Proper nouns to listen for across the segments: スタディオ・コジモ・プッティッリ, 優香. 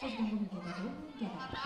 사진하는 데가 너무 힘들어.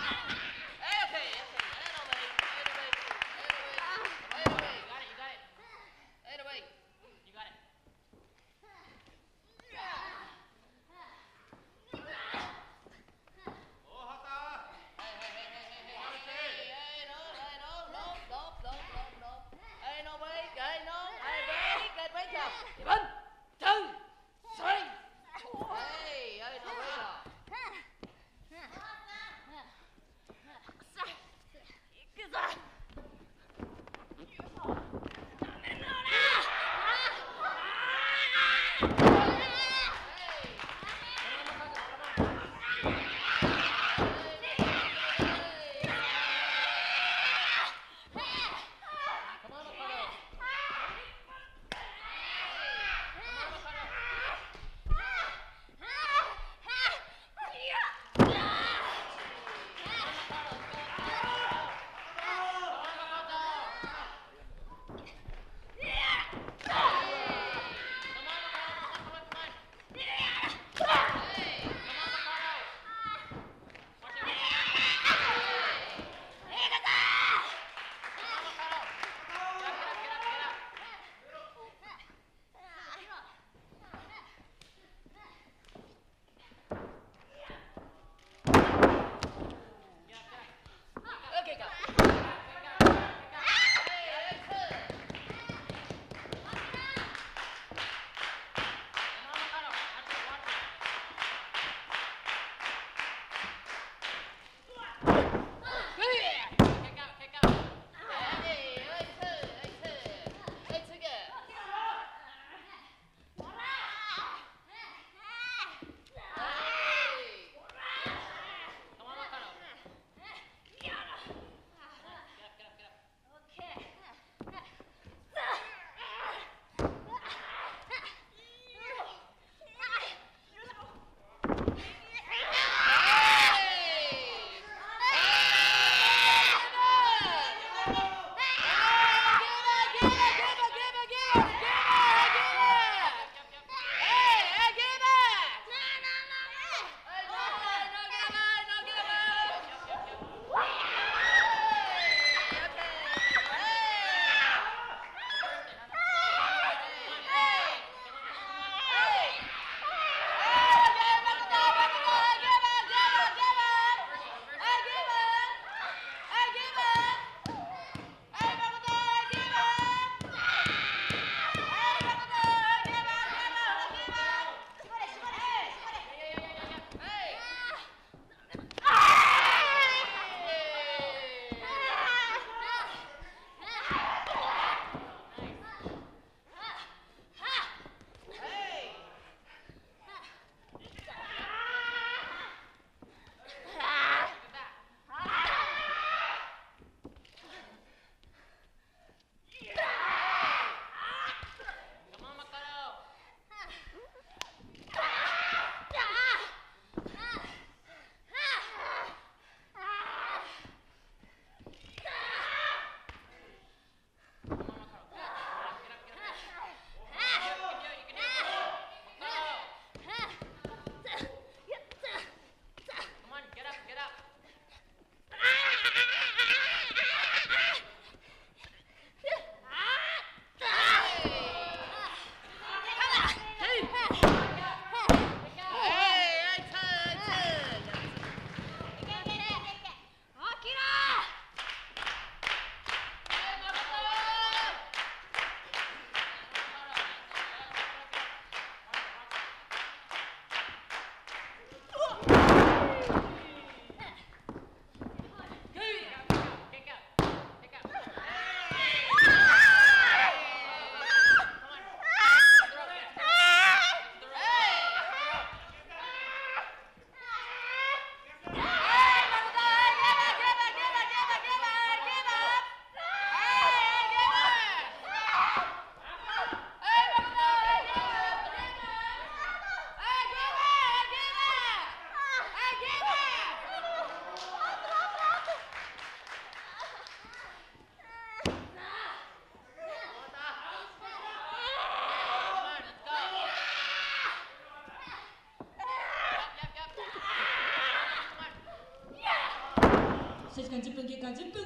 試合時間10分経過、10分経過、残り時間5分。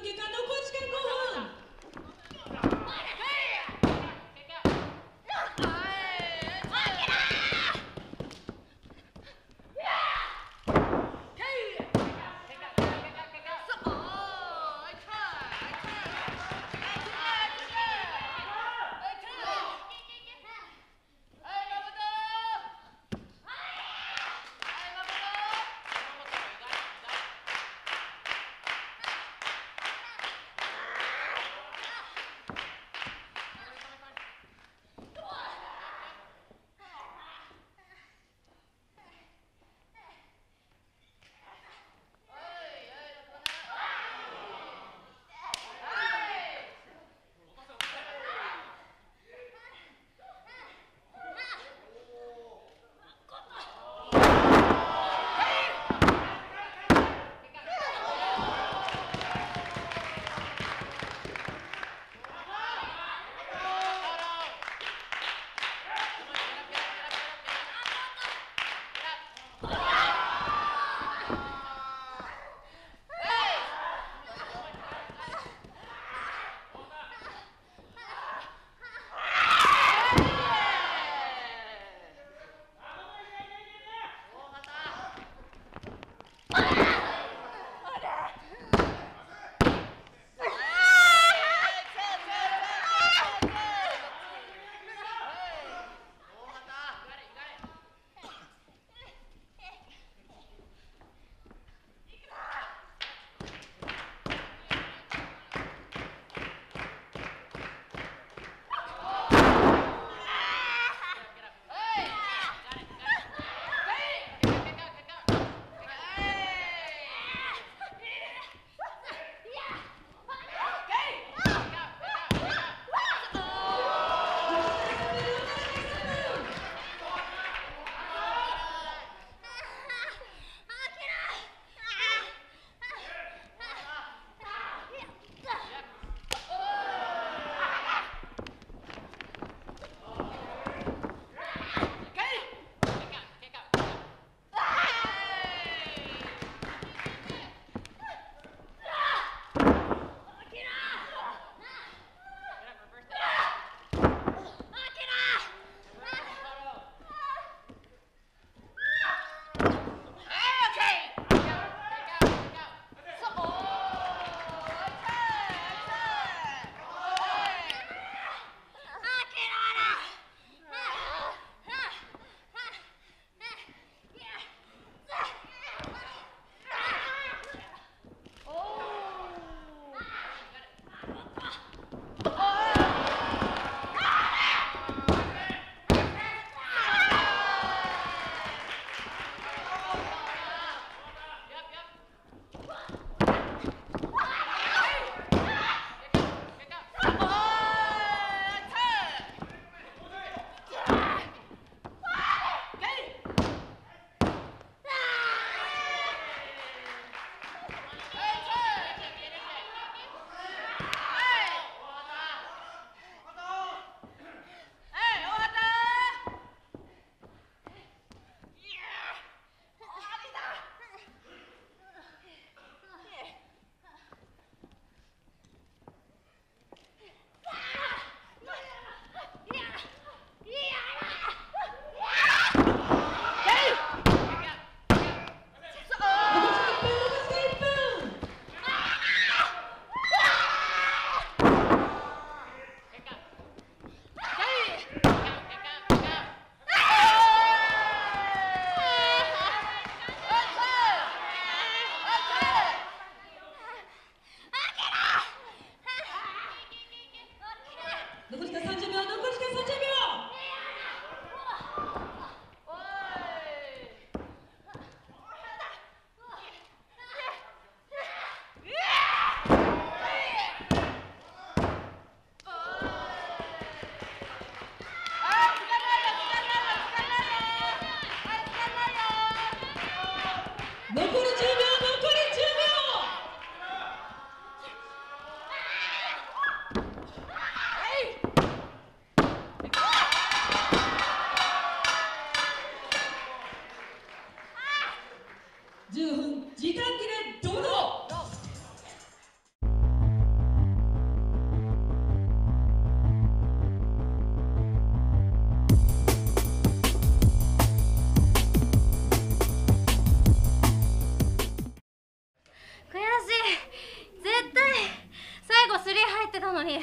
ってたのに、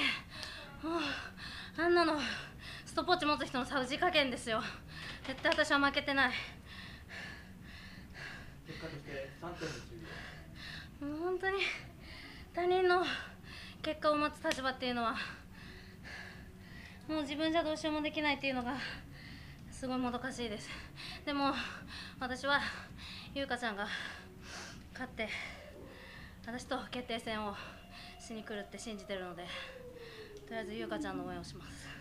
あんなのストップウォッチ持つ人のさじ加減ですよ。絶対私は負けてない。結果として3.10秒。もう本当に他人の結果を待つ立場っていうのは、もう自分じゃどうしようもできないっていうのがすごいもどかしいです。でも私は優香ちゃんが勝って私と決定戦をしに来るって信じてるので、とりあえず優香ちゃんの応援をします。